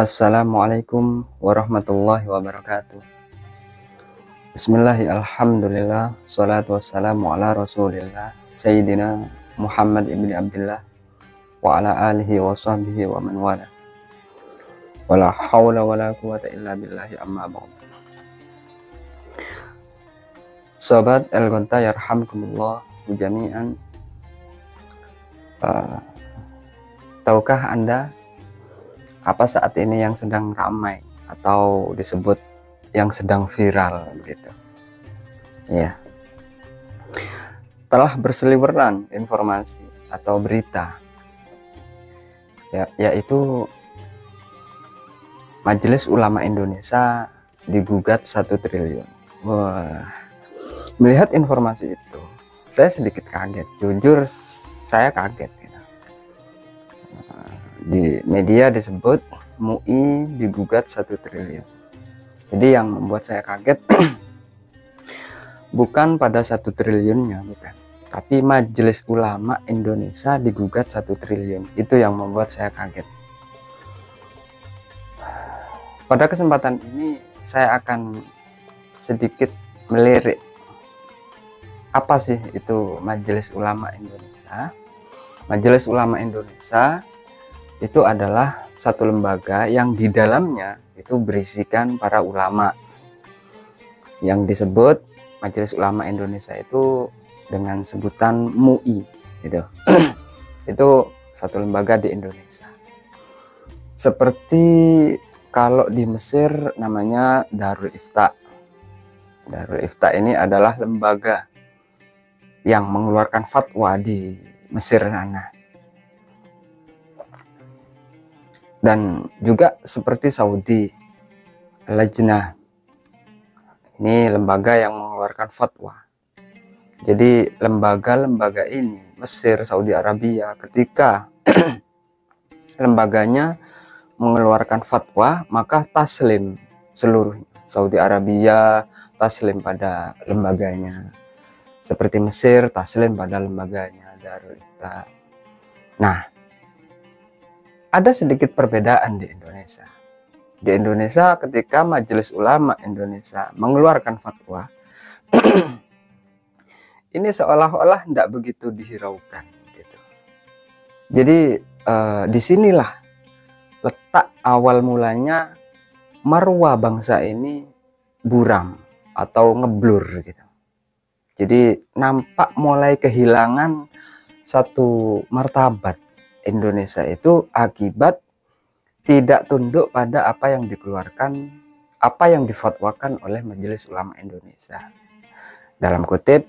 Assalamualaikum warahmatullahi wabarakatuh. Bismillahirrahmanirrahim. Alhamdulillah. Salatu wassalamu ala rasulillah Sayyidina Muhammad ibn Abdullah wa ala alihi wa sahbihi wa man wala. Wa la hawla wa la quwata illa billahi amma ba'd. Sobat EL Gonta yarhamkumullah jami'an. Tahukah Anda apa saat ini yang sedang ramai atau disebut yang sedang viral begitu ya? Telah berseliweran informasi atau berita ya, yaitu Majelis Ulama Indonesia digugat 1 triliun. Wah, melihat informasi itu saya sedikit kaget, jujur saya kaget. Di media disebut MUI digugat 1 triliun. Jadi yang membuat saya kaget bukan pada 1 triliunnya, bukan, tapi Majelis Ulama Indonesia digugat 1 triliun. Itu yang membuat saya kaget. Pada kesempatan ini saya akan sedikit melirik apa sih itu Majelis Ulama Indonesia. Majelis Ulama Indonesia itu adalah satu lembaga yang di dalamnya itu berisikan para ulama yang disebut Majelis Ulama Indonesia itu dengan sebutan MUI gitu. Itu satu lembaga di Indonesia, seperti kalau di Mesir namanya Darul Ifta. Darul Ifta ini adalah lembaga yang mengeluarkan fatwa di Mesir sana. Dan juga seperti Saudi, Lajnah, ini lembaga yang mengeluarkan fatwa. Jadi lembaga-lembaga ini, Mesir, Saudi Arabia, ketika lembaganya mengeluarkan fatwa, maka taslim seluruhnya. Saudi Arabia taslim pada lembaganya, seperti Mesir taslim pada lembaganya Darul Ifta. Nah, ada sedikit perbedaan di Indonesia. Di Indonesia ketika Majelis Ulama Indonesia mengeluarkan fatwa, ini seolah-olah tidak begitu dihiraukan. Gitu. Jadi disinilah letak awal mulanya marwah bangsa ini buram atau ngeblur. Gitu. Jadi nampak mulai kehilangan satu martabat Indonesia itu akibat tidak tunduk pada apa yang dikeluarkan, apa yang difatwakan oleh Majelis Ulama Indonesia, dalam kutip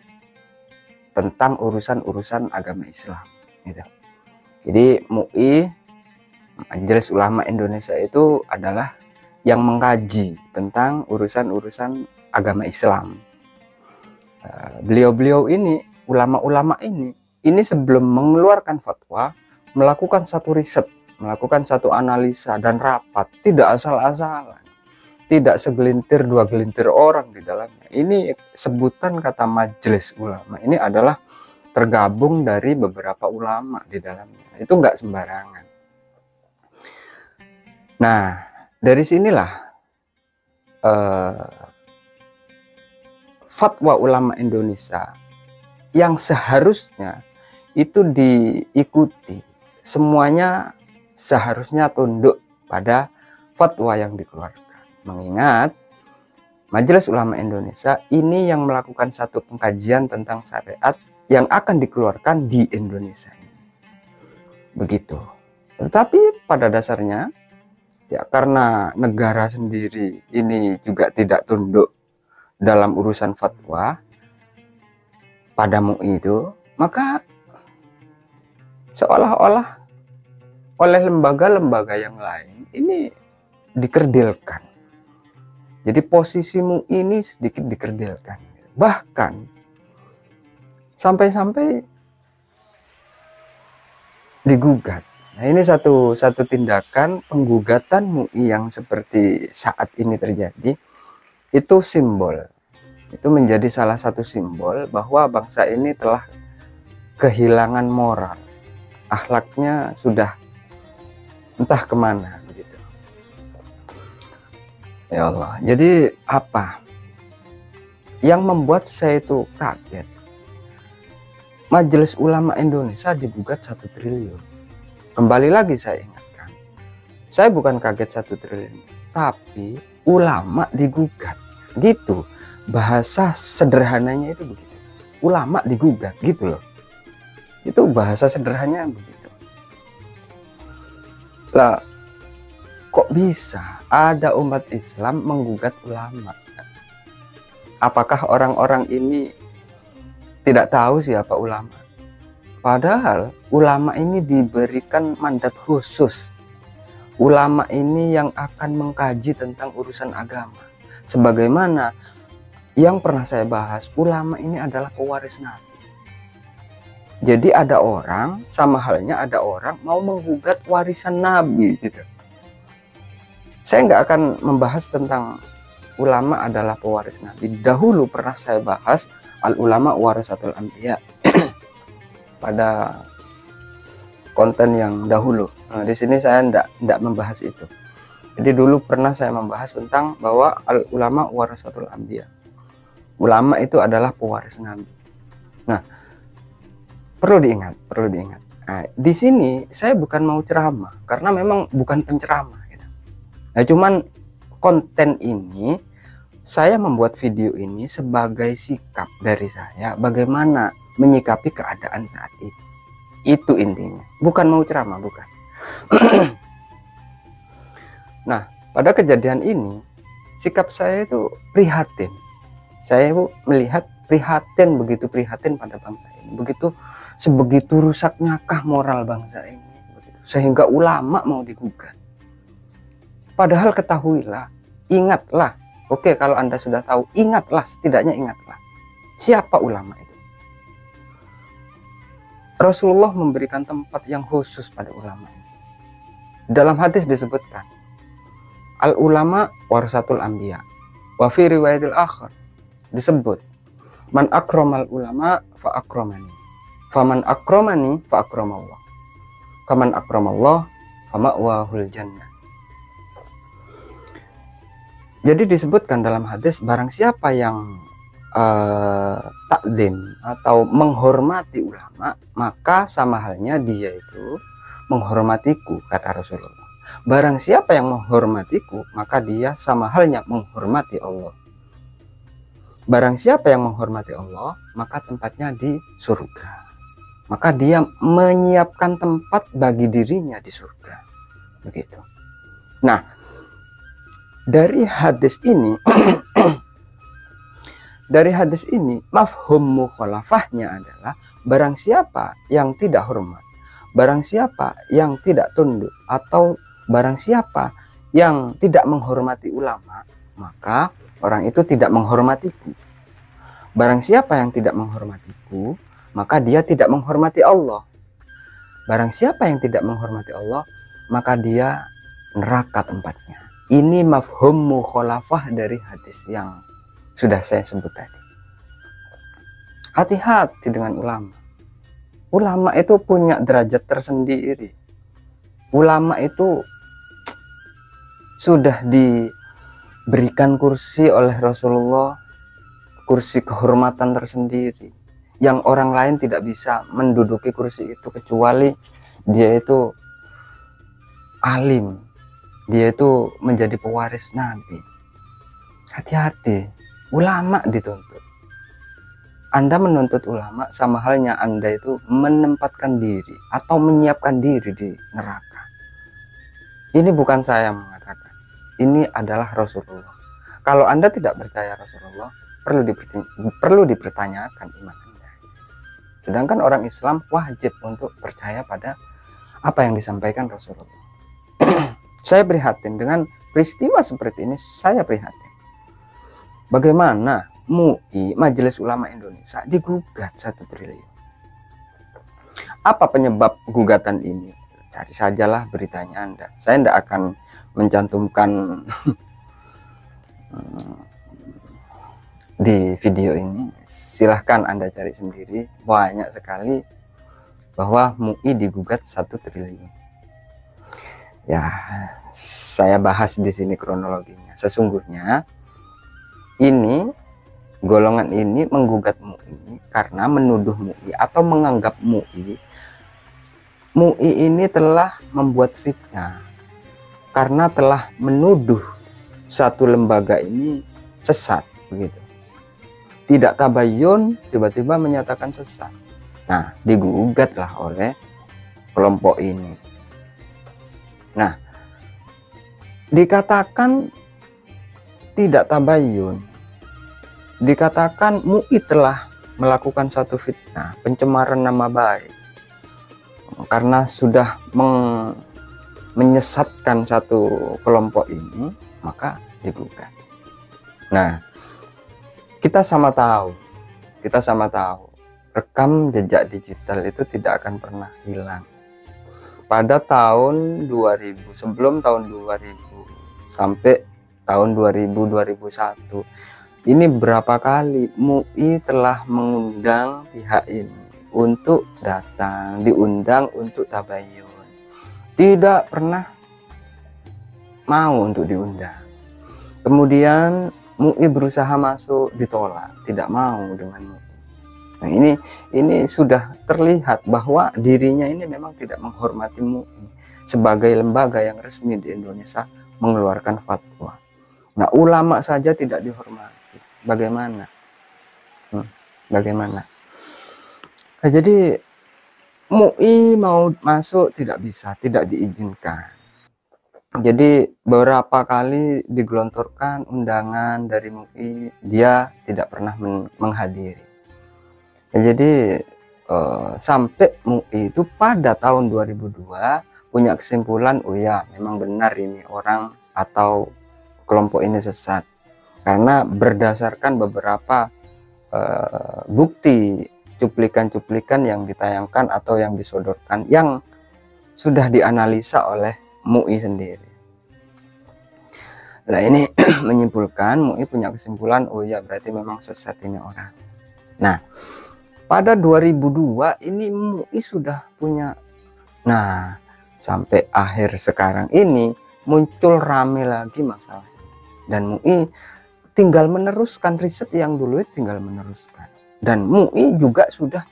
tentang urusan-urusan agama Islam gitu. Jadi MUI, Majelis Ulama Indonesia itu adalah yang mengkaji tentang urusan-urusan agama Islam. Beliau-beliau ini, ulama-ulama ini sebelum mengeluarkan fatwa melakukan satu riset, melakukan satu analisa dan rapat, tidak asal-asalan, tidak segelintir dua gelintir orang di dalamnya. Ini sebutan kata Majelis Ulama ini adalah tergabung dari beberapa ulama di dalamnya, itu nggak sembarangan. Nah, dari sinilah fatwa ulama Indonesia yang seharusnya itu diikuti semuanya, seharusnya tunduk pada fatwa yang dikeluarkan. Mengingat Majelis Ulama Indonesia ini yang melakukan satu pengkajian tentang syariat yang akan dikeluarkan di Indonesia ini. Begitu. Tetapi pada dasarnya ya, karena negara sendiri ini juga tidak tunduk dalam urusan fatwa pada MUI itu, maka seolah-olah oleh lembaga-lembaga yang lain ini dikerdilkan. Jadi posisimu ini sedikit dikerdilkan. Bahkan sampai-sampai digugat. Nah, ini satu tindakan penggugatan MUI yang seperti saat ini terjadi, itu simbol. Itu menjadi salah satu simbol bahwa bangsa ini telah kehilangan moral. Akhlaknya sudah entah kemana begitu. Ya Allah, jadi apa yang membuat saya itu kaget? Majelis Ulama Indonesia digugat 1 triliun. Kembali lagi saya ingatkan, saya bukan kaget 1 triliun, tapi ulama digugat. Gitu, bahasa sederhananya itu begitu. Ulama digugat gitu loh. Itu bahasa sederhananya begitu. Lah, kok bisa ada umat Islam menggugat ulama? Apakah orang-orang ini tidak tahu siapa ulama? Padahal ulama ini diberikan mandat khusus. Ulama ini yang akan mengkaji tentang urusan agama. Sebagaimana yang pernah saya bahas, ulama ini adalah pewaris Nabi. Jadi ada orang, sama halnya ada orang mau menggugat warisan Nabi gitu. Saya nggak akan membahas tentang ulama adalah pewaris Nabi. Dahulu pernah saya bahas al ulama warasatul anbiya. Pada konten yang dahulu. Nah, di sini saya tidak membahas itu. Jadi dulu pernah saya membahas tentang bahwa al ulama warasatul anbiya. Ulama itu adalah pewaris Nabi. Nah, perlu diingat. Nah, di sini saya bukan mau ceramah karena memang bukan penceramah. Gitu. Nah, cuman konten ini saya membuat video ini sebagai sikap dari saya bagaimana menyikapi keadaan saat itu. Itu intinya, bukan mau ceramah, bukan. Nah, pada kejadian ini sikap saya itu prihatin. Saya melihat prihatin, begitu prihatin pada bangsa ini, sebegitu rusaknya kah moral bangsa ini begitu, sehingga ulama mau digugat. Padahal ketahuilah, ingatlah. Oke, kalau Anda sudah tahu, ingatlah, setidaknya ingatlah siapa ulama itu. Rasulullah memberikan tempat yang khusus pada ulama ini. Dalam hadis disebutkan, al ulama warasatul anbiya. Wa fi riwayatil akhir disebut, man akramal ulama fa akramani. Faman akramani fa akramallah. Faman akramallah fa ma'wahul jannah. Jadi disebutkan dalam hadis, barang siapa yang takdim atau menghormati ulama, maka sama halnya dia itu menghormatiku, kata Rasulullah. Barang siapa yang menghormatiku, maka dia sama halnya menghormati Allah. Barang siapa yang menghormati Allah, maka tempatnya di surga. Maka dia menyiapkan tempat bagi dirinya di surga. Begitu. Nah, dari hadis ini mafhum mukhalafahnya adalah barang siapa yang tidak hormat, barang siapa yang tidak tunduk, atau barang siapa yang tidak menghormati ulama, maka orang itu tidak menghormatiku. Barang siapa yang tidak menghormatiku, maka dia tidak menghormati Allah. Barang siapa yang tidak menghormati Allah, maka dia neraka tempatnya. Ini mafhum mukhalafah dari hadis yang sudah saya sebut tadi. Hati-hati dengan ulama. Ulama itu punya derajat tersendiri. Ulama itu sudah diberikan kursi oleh Rasulullah, kursi kehormatan tersendiri, yang orang lain tidak bisa menduduki kursi itu kecuali dia itu alim, dia itu menjadi pewaris Nabi. Hati-hati. Ulama dituntut. Anda menuntut ulama sama halnya Anda itu menempatkan diri atau menyiapkan diri di neraka. Ini bukan saya mengatakan. Ini adalah Rasulullah. Kalau Anda tidak percaya Rasulullah, perlu dipertanyakan iman Anda. Sedangkan orang Islam wajib untuk percaya pada apa yang disampaikan Rasulullah. Saya prihatin dengan peristiwa seperti ini, saya prihatin. Bagaimana MUI, Majelis Ulama Indonesia, digugat 1 triliun? Apa penyebab gugatan ini? Cari sajalah beritanya Anda. Saya tidak akan mencantumkan di video ini. Silahkan Anda cari sendiri. Banyak sekali bahwa MUI digugat 1 triliun. Ya, saya bahas di sini kronologinya. Sesungguhnya ini golongan ini menggugat MUI karena menuduh MUI atau menganggap MUI ini telah membuat fitnah karena telah menuduh satu lembaga ini sesat, begitu. Tidak tabayun, tiba-tiba menyatakan sesat. Nah, digugatlah oleh kelompok ini. Nah, dikatakan tidak tabayun. Dikatakan MUI telah melakukan satu fitnah, pencemaran nama baik, karena sudah menyesatkan satu kelompok ini, maka digugat. Nah, kita sama tahu rekam jejak digital itu tidak akan pernah hilang. Pada tahun 2000, sebelum tahun 2000 sampai tahun 2000-2001, ini berapa kali MUI telah mengundang pihak ini untuk datang, diundang untuk tabayun. Tidak pernah mau untuk diundang. Kemudian MUI berusaha masuk, ditolak, tidak mau dengan MUI. Nah, ini sudah terlihat bahwa dirinya ini memang tidak menghormati MUI sebagai lembaga yang resmi di Indonesia mengeluarkan fatwa. Nah, ulama saja tidak dihormati. Bagaimana? Nah, jadi MUI mau masuk tidak bisa, tidak diizinkan. Jadi beberapa kali digelontorkan undangan dari MUI, dia tidak pernah menghadiri. Nah, jadi sampai MUI itu pada tahun 2002 punya kesimpulan, oh ya memang benar ini orang atau kelompok ini sesat. Karena berdasarkan beberapa bukti cuplikan-cuplikan yang ditayangkan atau yang disodorkan yang sudah dianalisa oleh MUI sendiri. Nah, ini menyimpulkan, MUI punya kesimpulan, oh ya berarti memang sesat ini orang. Nah, pada 2002 ini MUI sudah punya. Nah, sampai akhir sekarang ini muncul rame lagi masalah. Dan MUI tinggal meneruskan riset yang dulu, dan MUI juga sudah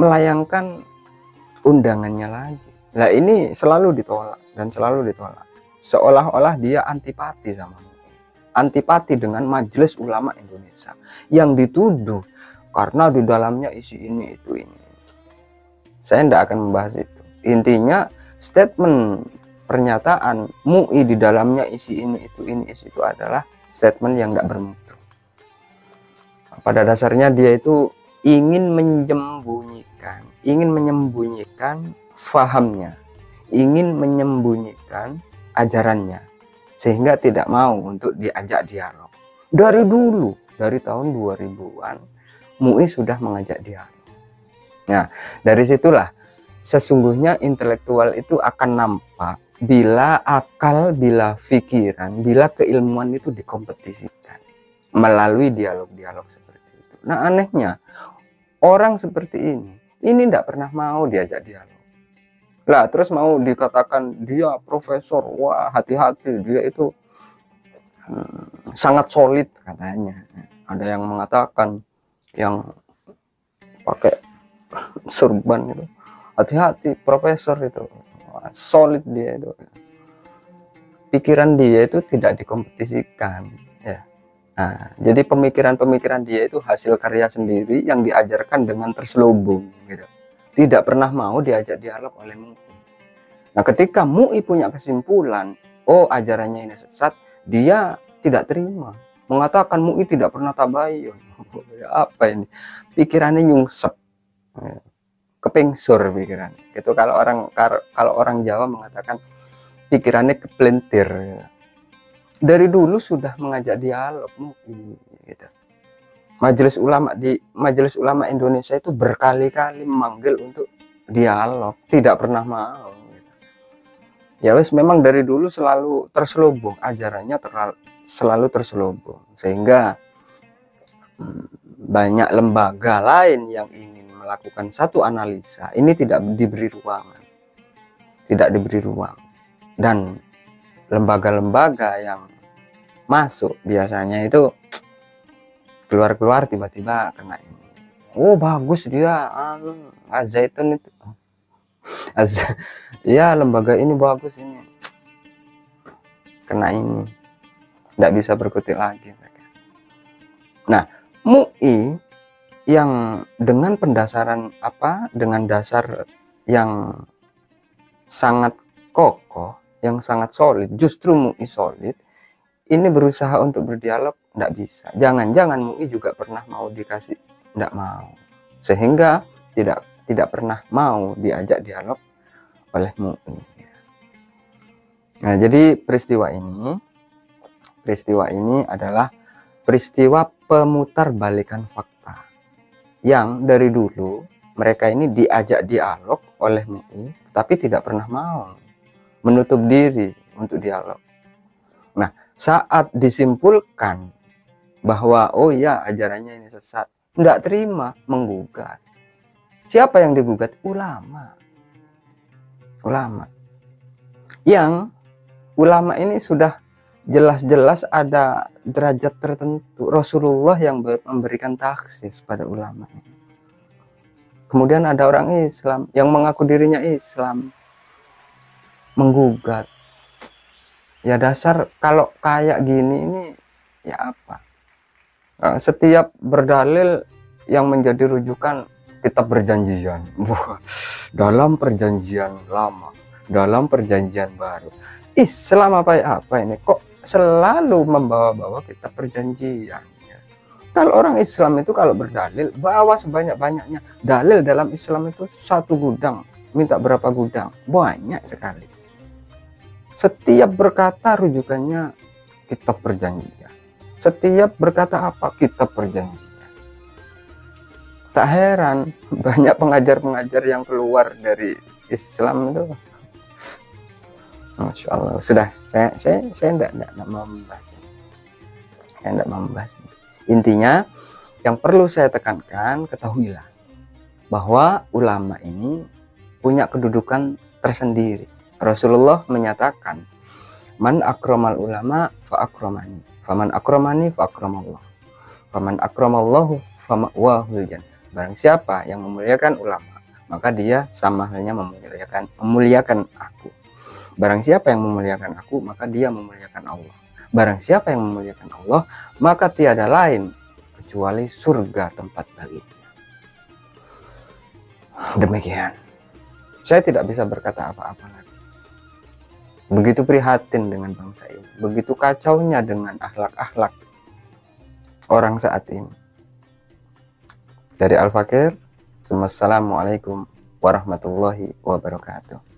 melayangkan undangannya lagi. Nah, ini selalu ditolak, seolah-olah dia antipati sama MUI, antipati dengan Majelis Ulama Indonesia yang dituduh karena di dalamnya isi ini itu ini. Saya tidak akan membahas itu. Intinya statement, pernyataan MUI di dalamnya isi ini itu adalah statement yang tidak bermutu. Pada dasarnya dia itu ingin menyembunyikan fahamnya, ingin menyembunyikan ajarannya, sehingga tidak mau untuk diajak dialog. Dari dulu, dari tahun 2000-an, MUI sudah mengajak dialog. Nah, dari situlah sesungguhnya intelektual itu akan nampak bila akal, bila pikiran, bila keilmuan itu dikompetisikan melalui dialog-dialog seperti itu. Nah, anehnya orang seperti ini tidak pernah mau diajak dialog. Lah, terus mau dikatakan dia profesor, wah hati-hati dia itu sangat solid katanya. Ada yang mengatakan yang pakai surban gitu, hati-hati profesor itu solid dia itu. Pikiran dia itu tidak dikompetisikan, ya. Nah, jadi pemikiran-pemikiran dia itu hasil karya sendiri yang diajarkan dengan terselubung, gitu. Tidak pernah mau diajak dialog oleh MUI. Nah, ketika MUI punya kesimpulan, oh ajarannya ini sesat, dia tidak terima, mengatakan MUI tidak pernah tabayun. Apa ini? Pikirannya nyungsep. kepingsur pikiran. Itu kalau orang Jawa mengatakan pikirannya kepelintir. Dari dulu sudah mengajak dialog MUI gitu. Majelis Ulama Indonesia itu berkali-kali memanggil untuk dialog, tidak pernah mau gitu. Ya wes, memang dari dulu selalu terselubung ajarannya, selalu terselubung, sehingga banyak lembaga lain yang ingin melakukan satu analisa ini tidak diberi ruangan, dan lembaga-lembaga yang masuk biasanya itu keluar tiba-tiba kena ini. Oh bagus dia, Al Zaytun itu, ya lembaga ini bagus ini, kena ini, tidak bisa berkutik lagi mereka. Nah MUI yang dengan pendasaran dengan dasar yang sangat kokoh, yang sangat solid, justru MUI solid ini berusaha untuk berdialog, tidak bisa. Jangan-jangan MUI juga pernah mau dikasih, tidak mau, sehingga tidak pernah mau diajak dialog oleh MUI. Nah, jadi peristiwa ini adalah peristiwa pemutarbalikan fakta, yang dari dulu mereka ini diajak dialog oleh MUI, tapi tidak pernah mau, menutup diri untuk dialog. Nah, saat disimpulkan bahwa oh ya ajarannya ini sesat, tidak terima, menggugat. Siapa yang digugat? Ulama. Yang ulama ini sudah jelas-jelas ada derajat tertentu. Rasulullah yang memberikan taksis pada ulama. Kemudian ada orang Islam yang mengaku dirinya Islam, menggugat. Ya dasar kalau kayak gini ini ya apa? Setiap berdalil yang menjadi rujukan kitab perjanjian, dalam perjanjian lama, dalam perjanjian baru. Islam apa ini kok selalu membawa-bawa kitab perjanjian? Kalau orang Islam itu kalau berdalil bawa sebanyak-banyaknya. Dalil dalam Islam itu satu gudang, minta berapa gudang, banyak sekali. Setiap berkata rujukannya kitab perjanjian. Setiap berkata kitab perjanjian. Tak heran banyak pengajar-pengajar yang keluar dari Islam itu. Masya Allah. Sudah, saya enggak mau membahas. Saya enggak mau membahas. Intinya yang perlu saya tekankan, ketahuilah bahwa ulama ini punya kedudukan tersendiri. Rasulullah menyatakan, "Man akramal ulama fa akramani." Faman akramani fa akramallah. Faman akramallahu fa ma'wahul jannah. Barang siapa yang memuliakan ulama, maka dia sama halnya memuliakan aku. Barang siapa yang memuliakan aku, maka dia memuliakan Allah. Barang siapa yang memuliakan Allah, maka tiada lain kecuali surga tempat baginya. Demikian. Saya tidak bisa berkata apa-apa lagi. Begitu prihatin dengan bangsa ini, begitu kacaunya dengan akhlak-akhlak orang saat ini. Dari Al Fakir, Assalamualaikum warahmatullahi wabarakatuh.